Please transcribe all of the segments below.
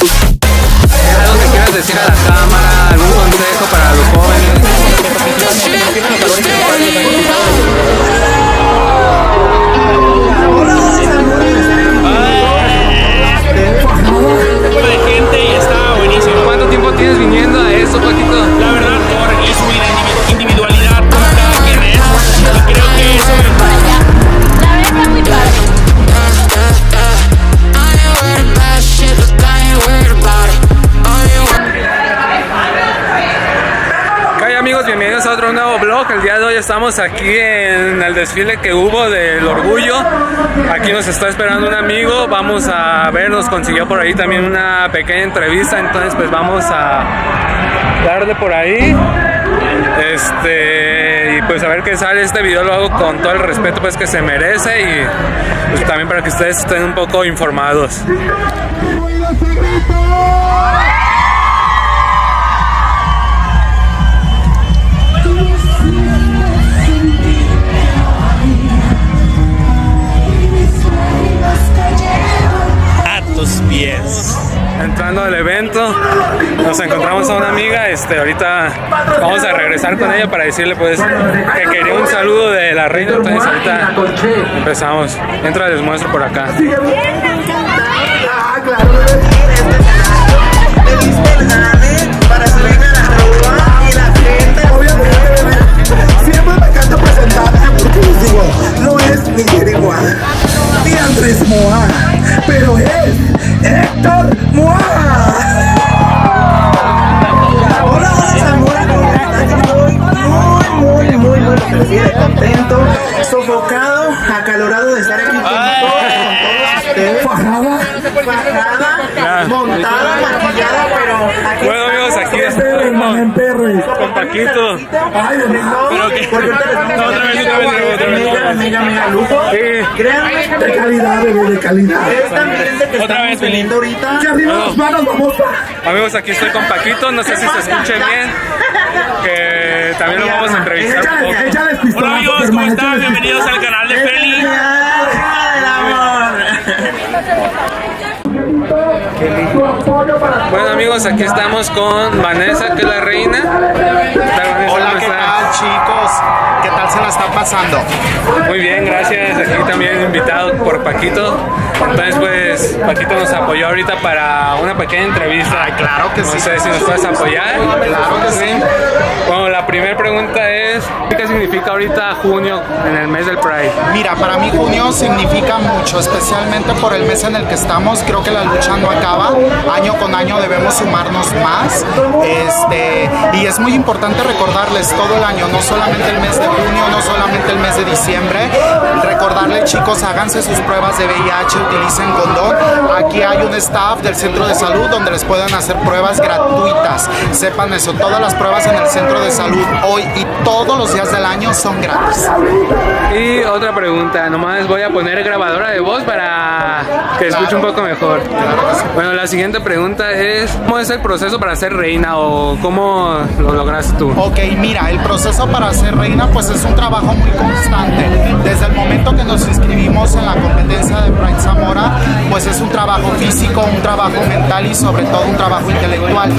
¿Algo que quieras decir a la cámara? ¿Algún consejo para los jóvenes? Tipo de gente y está buenísimo. ¿Cuánto tiempo tienes viniendo a esto, Paquito? La verdad, por eso vine. Bienvenidos a otro nuevo vlog. El día de hoy estamos aquí en el desfile que hubo del orgullo. Aquí nos está esperando un amigo. Vamos a ver, nos consiguió por ahí también una pequeña entrevista. Entonces pues vamos a darle por ahí. Y pues a ver qué sale. Este video lo hago con todo el respeto pues que se merece. Y pues también para que ustedes estén un poco informados. Entrando al evento nos encontramos a una amiga, ahorita vamos a regresar con ella para decirle pues que quería un saludo de la reina. Entonces ahorita empezamos. Entra, les muestro por acá. Siempre me encanta presentarme porque les digo, no es ni igual ni Andrés Moa, pero él Héctor Moa. Hola, Zamora, ¿cómo estás? Muy feliz, contento, sofocado, acalorado de estar aquí con todos ustedes. Fajada, montada, maquillada, pero aquí bueno, amigos, aquí estamos con Paquito. Ay, Mega lujo, créanme, de calidad, bebé, de calidad. Esta gente que otra vez veniendo ahorita. Que arriba las manos, vamos. Amigos, aquí estoy con Paquito, no sé si se escuche bien, que también lo vamos a entrevistar un poco. Hola amigos, ¿cómo están? Bienvenidos al canal de Feli. Bueno amigos, aquí estamos con Vanessa, que es la reina. Hola, ¿qué tal, chicos? ¿Qué tal se la está pasando? Muy bien, gracias. Aquí también invitado por Paquito. Entonces pues Paquito nos apoyó ahorita para una pequeña entrevista. Ay, claro que sí. No sé si nos puedes apoyar. Claro que sí. Bueno, la primera pregunta es, ¿qué significa ahorita junio en el mes del Pride? Mira, para mí junio significa mucho, especialmente por el mes en el que estamos. Creo que la lucha no acaba. Año con año debemos sumarnos más. Y es muy importante recordarles todo el año, no solamente el mes de junio, no solamente el mes de diciembre. Recordarles, chicos, háganse sus pruebas de VIH, utilicen condón. Aquí hay un staff del centro de salud donde les pueden hacer pruebas gratuitas. Sepan eso, todas las pruebas en el centro de salud hoy y todos los días del año son gratis. Y otra pregunta, nomás voy a poner grabadora de voz para que escuche un poco mejor. Bueno, la siguiente pregunta es, ¿cómo es el proceso para ser reina o cómo lo lograste tú? Ok, mira, el proceso para ser reina pues es un trabajo muy constante. Desde el momento que nos inscribimos en la competencia de Frank Zamora, pues es un trabajo físico, un trabajo mental y sobre todo un trabajo intelectual.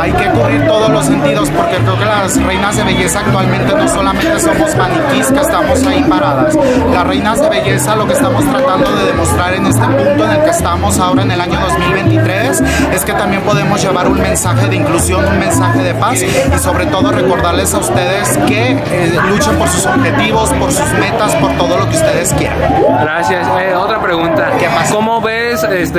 Hay que cubrir todos los sentidos porque creo que las reinas de belleza actualmente no solamente somos maniquís que estamos ahí paradas. Las reinas de belleza, lo que estamos tratando de demostrar en este punto en el que estamos ahora en el año 2023 es que también podemos llevar un mensaje de inclusión, un mensaje de paz y sobre todo recordarles a ustedes que luchen por sus objetivos, por sus metas, por todo lo que ustedes quieran. Gracias. Otra pregunta. ¿Qué más? ¿Cómo ves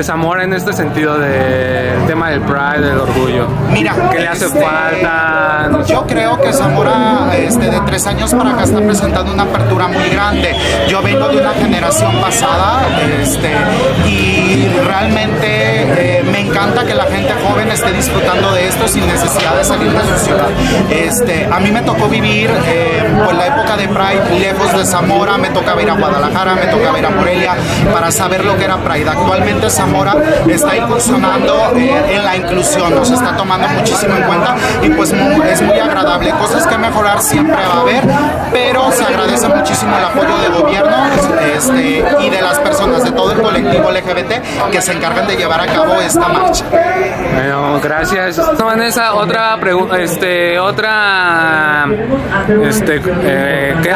Zamora en este sentido del tema del Pride, del orgullo? Mira, ¿qué le hace falta? Yo creo que Zamora de 3 años para acá está presentando una apertura muy grande. Yo vengo de una generación pasada y realmente me encanta que la gente joven esté disfrutando de esto sin necesidad de salir de su ciudad. A mí me tocó vivir pues la época de Pride lejos de Zamora, me tocaba ir a Guadalajara, me tocaba ir a Morelia para saber lo que era Pride. Actualmente Zamora está incursionando en la inclusión, nos está tomando muchísimo en cuenta y pues es muy agradable. Cosas que mejorar siempre va a haber, pero se agradece muchísimo el apoyo del gobierno y de las personas, de todo el colectivo LGBT que se encargan de llevar a cabo esta marcha. Bueno, gracias. Vanessa, otra pregunta,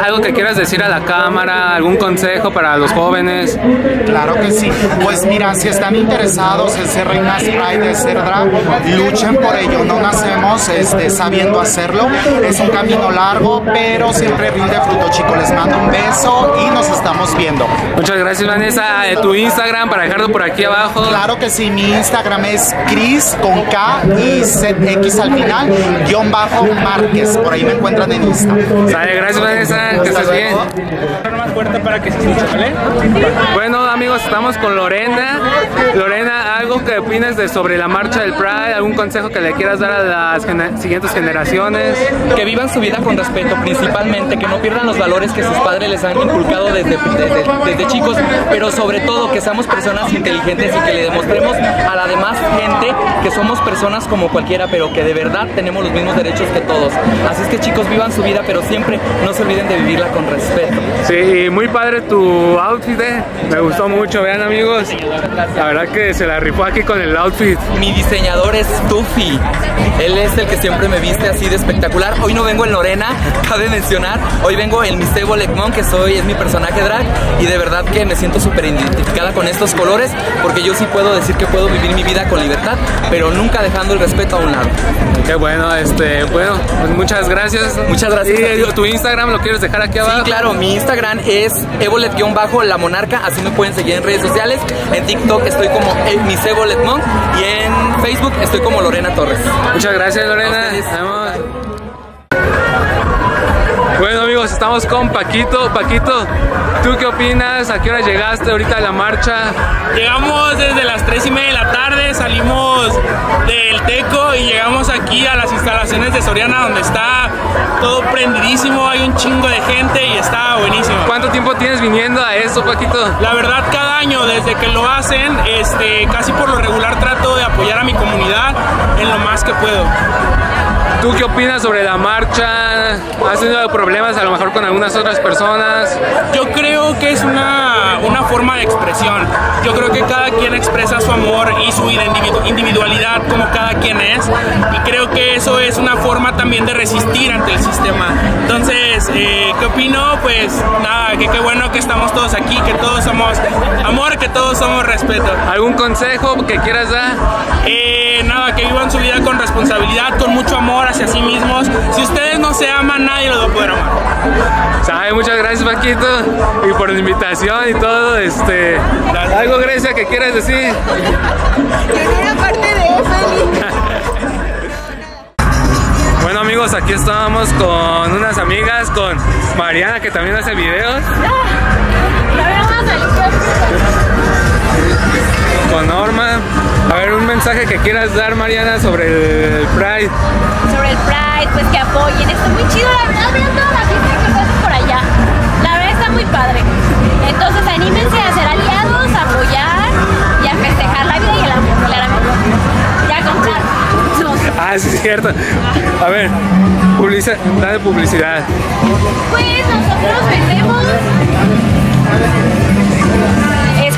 algo que quieras decir a la cámara, algún consejo para los jóvenes. Claro que sí. Pues mira, si están interesados en ser reinas Pride, de ser drag, luchen por ello. No nacemos sabiendo hacerlo. Es un camino largo, pero siempre rinde fruto, chicos. Les mando un beso y nos estamos viendo. Muchas gracias, Vanessa. Tu Instagram, para dejarlo por aquí abajo. Claro que sí, mi Instagram es Cris con K y ZX al final, _Márquez. Por ahí me encuentran en Insta. Sale, gracias, Vanessa, que estés bien. Más fuerte para que se escuche, ¿vale? Bueno, amigos, estamos con Lorena. Lorena, ¿algo que opinas sobre la marcha del Pride? ¿Algún consejo que le quieras dar a las siguientes generaciones? Que vivan su vida con respeto, principalmente, que no pierdan los valores que sus padres les han inculcado desde chicos, pero sobre todo que seamos personas inteligentes y que le demostremos a la demás gente que somos personas como cualquiera, pero que de verdad tenemos los mismos derechos que todos. Así es que, chicos, vivan su vida, pero siempre no se olviden de vivirla con respeto. Sí, muy padre tu outfit, me gustó mucho. Vean, amigos, la verdad que se la rifó aquí con el outfit. Mi diseñador es Tuffy, él es el que siempre me viste así de espectacular. Hoy no vengo en Lorena, cabe mencionar, hoy vengo en mis Evoletmon, que es mi personaje drag, y de verdad que me siento súper identificada con estos colores, porque yo sí puedo decir que puedo vivir mi vida con libertad, pero nunca dejando el respeto a un lado. Qué bueno, pues muchas gracias. Muchas gracias. Y tu Instagram lo quieres dejar aquí abajo. Sí, claro, mi Instagram es Evolet_La Monarca, así me pueden seguir en redes sociales. En TikTok estoy como Miss Evoletmon y en Facebook estoy como Lorena Torres. Muchas gracias, Lorena. Bueno, amigos, estamos con Paquito. Paquito, ¿tú qué opinas? ¿A qué hora llegaste ahorita a la marcha? Llegamos desde las 3:30 de la tarde, salimos del Teco y llegamos aquí a las instalaciones de Soriana, donde está todo prendidísimo, hay un chingo de gente y está buenísimo. ¿Cuánto tiempo tienes viniendo a esto, Paquito? La verdad, cada año, desde que lo hacen, casi por lo regular trato de apoyar a mi comunidad en lo más que puedo. ¿Tú qué opinas sobre la marcha? ¿Has tenido problemas a lo mejor con algunas otras personas? Yo creo que es una forma de expresión. Yo creo que cada quien expresa su amor y su individualidad como cada quien es. Y creo que eso es una forma también de resistir ante el sistema. Entonces, ¿qué opino? Pues nada, que qué bueno que estamos todos aquí, que todos somos amor, que todos somos respeto. ¿Algún consejo que quieras dar? Nada, que vivan su vida con responsabilidad, con mucho amor hacia sí mismos. Si ustedes no se aman, nadie los va a poder amar. ¿Sabe? Muchas gracias, Paquito, y por la invitación y todo. ¿Algo, Grecia, que quieras decir? Que era parte de eso. Bueno, amigos, aquí estábamos con unas amigas, con Mariana, que también hace videos. Con Norma. A ver, un mensaje que quieras dar, Mariana, sobre el Pride. Sobre el Pride, pues que apoyen, está muy chido, la verdad, vean toda la fiesta que pasa por allá, la verdad está muy padre. Entonces, anímense a ser aliados, a apoyar y a festejar la vida y el amor, claramente, y a comprar. Ah, sí, es cierto. A ver, dale publicidad. Pues nosotros vendemos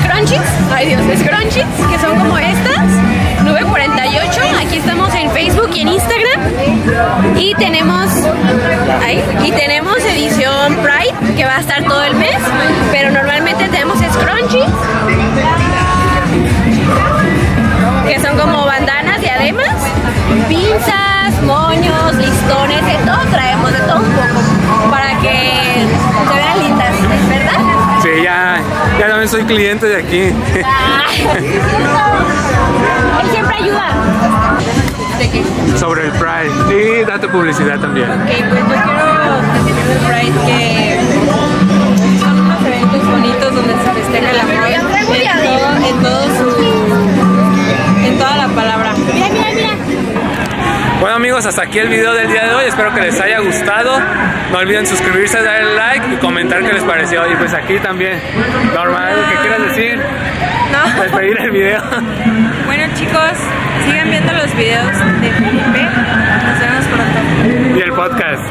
scrunchies, ay Dios, scrunchies, que son como estas, Nube 48, aquí estamos en Facebook y en Instagram, y tenemos, edición Pride, que va a estar todo el mes, pero normalmente tenemos scrunchies, que son como bandanas, diademas, pinzas, moños, listones, de todo traemos, de todo un poco, para que se vean lindas, ¿verdad? Sí, ya también soy cliente de aquí. Él siempre ayuda. ¿De qué? Sobre el Pride. Sí, date publicidad también. Ok, pues yo quiero decir el Pride, que son unos eventos bonitos donde se festeja el amor en toda la palabra. Mira, mira, mira. Bueno, amigos, hasta aquí el video del día de hoy. Espero que les haya gustado. No olviden suscribirse, darle like y comentar qué les pareció. Y pues aquí también, Norma, ¿algo que quieras decir? No. Despedir el video. Bueno, chicos, sigan viendo los videos de Felipe. Nos vemos pronto. Y el podcast.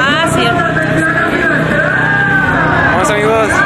Ah, sí, el podcast. Vamos, amigos.